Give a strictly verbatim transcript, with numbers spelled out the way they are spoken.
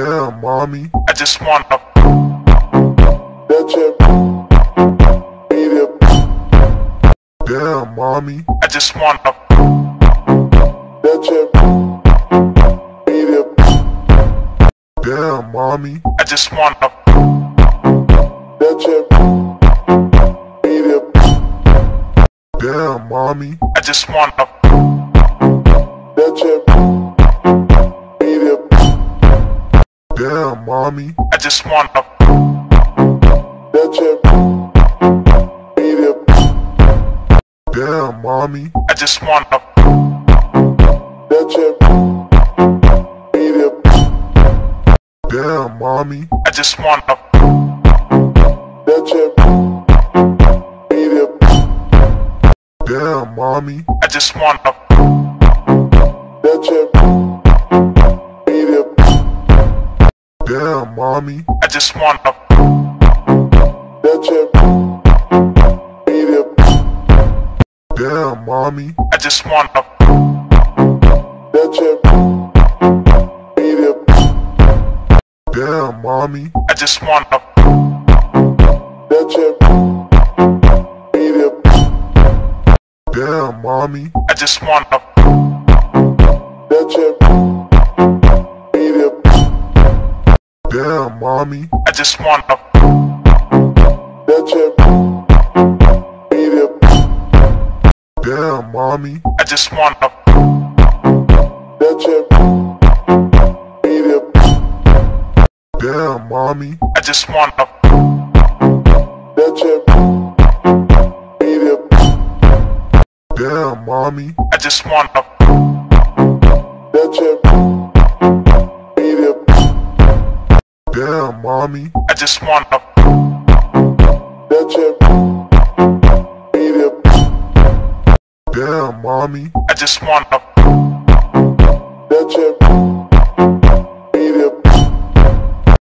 Damn, mommy. I just wanna. Damn, mommy. I just wanna. Damn, mommy. I just wanna. Damn, mommy. I just wanna. Damn, mommy. I just wanna. Damn, mommy. I just wanna. Damn, mommy. I just wanna. Damn, mommy. I just wanna. Damn, mommy. I just wanna. Damn, mommy. I just wanna. Damn, mommy. I just wanna. Damn, mommy. I just wanna. Damn, mommy. I just wanna. Damn, mommy. I just wanna. Damn, mommy. I just wanna. Damn, mommy. I just wanna. Damn, mommy. I just wanna. Damn, mommy. I just wanna.